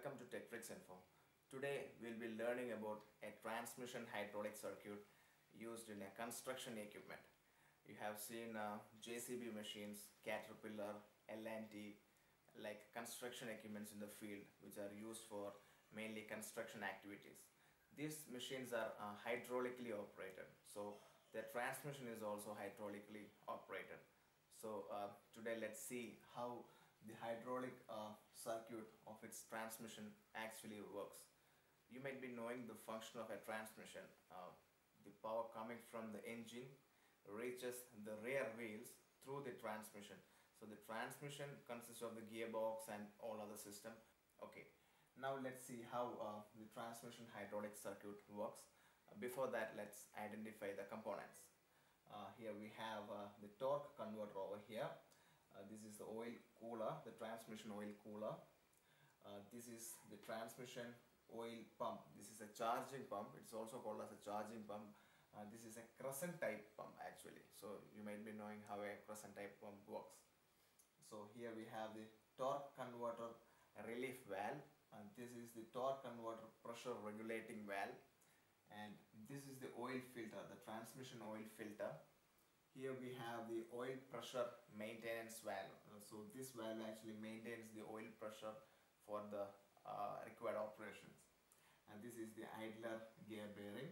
Welcome to TechFreaks Info. Today we'll be learning about a transmission hydraulic circuit used in a construction equipment. You have seen JCB machines, Caterpillar, L&T, like construction equipments in the field which are used for mainly construction activities. These machines are hydraulically operated, so the transmission is also hydraulically operated. So today let's see how the hydraulic circuit of its transmission actually works. You might be knowing the function of a transmission. The power coming from the engine reaches the rear wheels through the transmission. So the transmission consists of the gearbox and all other system. Okay, now let's see how the transmission hydraulic circuit works. Before that, let's identify the components. Here we have the torque converter over here. This is the oil cooler, the transmission oil cooler. This is the transmission oil pump. This is a charging pump. It's also called as a charging pump. This is a crescent type pump actually. So you might be knowing how a crescent type pump works. So here we have the torque converter relief valve. And this is the torque converter pressure regulating valve. And this is the oil filter, the transmission oil filter. Here we have the oil pressure maintenance valve. So this valve actually maintains the oil pressure for the required operations. And this is the idler gear bearing.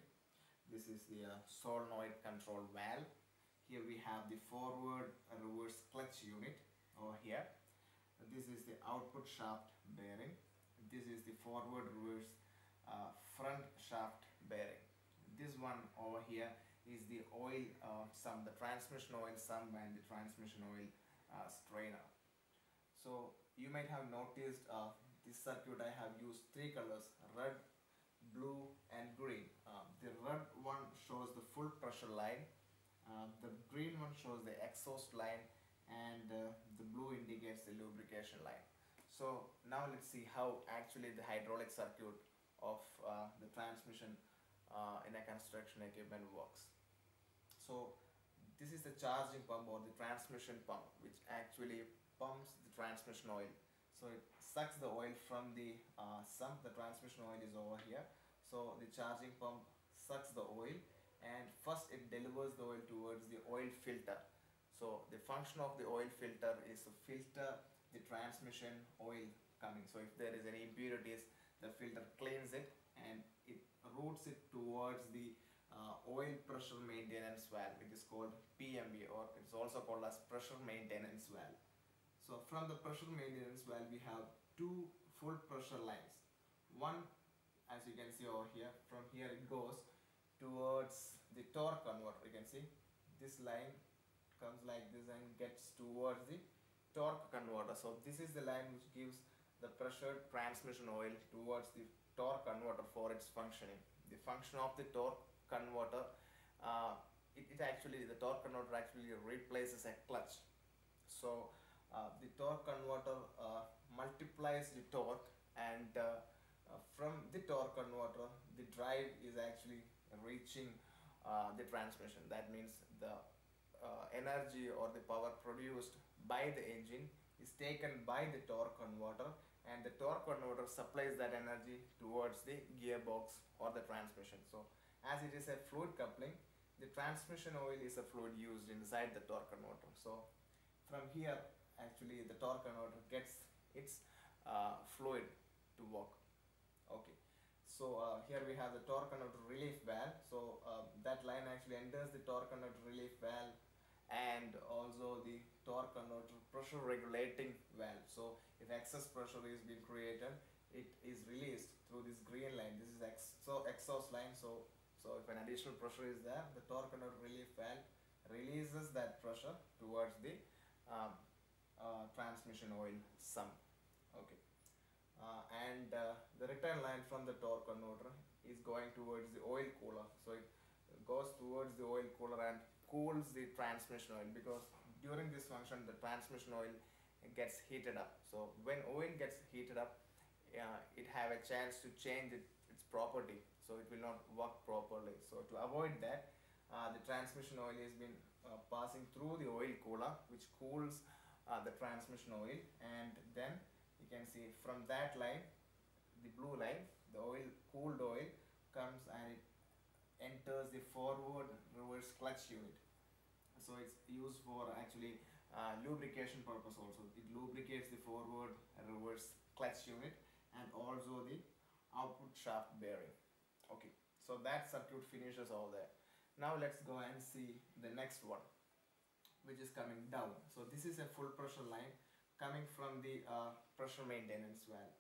This is the solenoid control valve. Here we have the forward reverse clutch unit over here. This is the output shaft bearing. This is the forward reverse front shaft bearing. This one over here is the oil sump, the transmission oil sump and the transmission oil strainer. So you might have noticed this circuit I have used three colors: red, blue and green. The red one shows the full pressure line, the green one shows the exhaust line, and the blue indicates the lubrication line. So now let's see how actually the hydraulic circuit of the transmission in a construction equipment works. So this is the charging pump or the transmission pump, which actually pumps the transmission oil. So it sucks the oil from the sump. The transmission oil is over here. So the charging pump sucks the oil and first it delivers the oil towards the oil filter. So the function of the oil filter is to filter the transmission oil coming. So if there is any impurities, the filter cleans it and it routes it towards the oil pressure maintenance valve, which is called PMB, or it's also called as pressure maintenance valve. So from the pressure maintenance valve we have two full pressure lines. One, as you can see over here, from here it goes towards the torque converter. You can see this line comes like this and gets towards the torque converter. So this is the line which gives the pressure transmission oil towards the torque converter for its functioning. The function of the torque converter, the torque converter actually replaces a clutch. So the torque converter multiplies the torque, and from the torque converter the drive is actually reaching the transmission. That means the energy or the power produced by the engine is taken by the torque converter, and the torque converter supplies that energy towards the gearbox or the transmission. So as it is a fluid coupling, the transmission oil is a fluid used inside the torque converter. So from here actually the torque converter gets its fluid to work. Okay, so here we have the torque converter relief valve. So that line actually enters the torque converter relief valve and also the torque converter pressure regulating valve. So if excess pressure is being created, it is released through this green line. This is exhaust line. So if an additional pressure is there, the torque converter relief valve releases that pressure towards the transmission oil sump. Okay, and the return line from the torque converter is going towards the oil cooler. So it goes towards the oil cooler and cools the transmission oil, because during this function the transmission oil gets heated up. So when oil gets heated up, it have a chance to change its property, so it will not work properly. So to avoid that, the transmission oil has been passing through the oil cooler, which cools the transmission oil, and then you can see from that line the blue line, the oil, cooled oil comes and it enters the forward reverse clutch unit. So it's used for actually lubrication purpose also. It lubricates the forward reverse clutch unit and also the output shaft bearing. Okay, so that circuit finishes all that. Now let's go and see the next one, which is coming down. So this is a full pressure line coming from the pressure maintenance valve.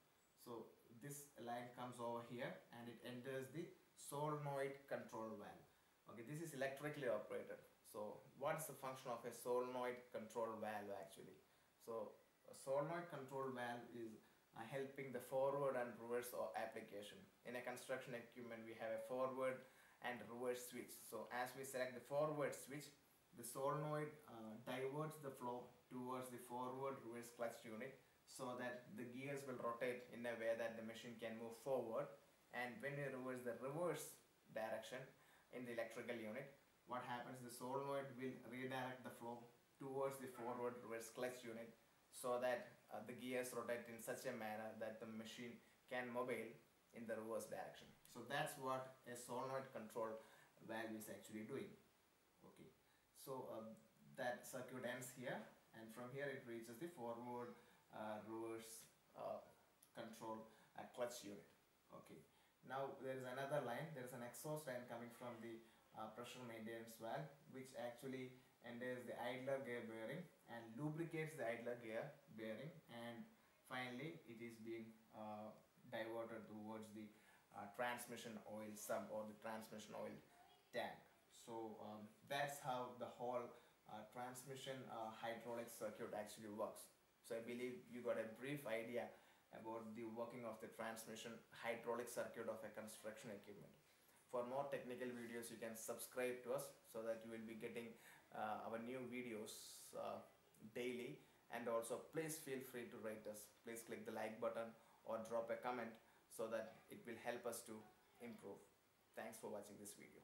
So this line comes over here and it enters the solenoid control valve. Okay, this is electrically operated. So what's the function of a solenoid control valve actually? So a solenoid control valve is helping the forward and reverse application. In a construction equipment, we have a forward and reverse switch. So as we select the forward switch, the solenoid diverts the flow towards the forward reverse clutch unit so that the gears will rotate in a way that the machine can move forward. And when we reverse the reverse direction in the electrical unit, what happens, the solenoid will redirect the flow towards the forward reverse clutch unit so that the gears rotate in such a manner that the machine can mobile in the reverse direction. So that's what a solenoid control valve is actually doing. Okay, so that circuit ends here, and from here it reaches the forward reverse control clutch unit. Okay, now there is another line, there is an exhaust line coming from the pressure maintenance valve, which actually enters the idler gear bearing and lubricates the idler gear bearing, and finally it is being diverted towards the transmission oil sump or the transmission oil tank. So that's how the whole transmission hydraulic circuit actually works. So I believe you got a brief idea about the working of the transmission hydraulic circuit of a construction equipment. For more technical videos, you can subscribe to us so that you will be getting our new videos daily. And also please feel free to rate us. Please click the like button or drop a comment so that it will help us to improve. Thanks for watching this video.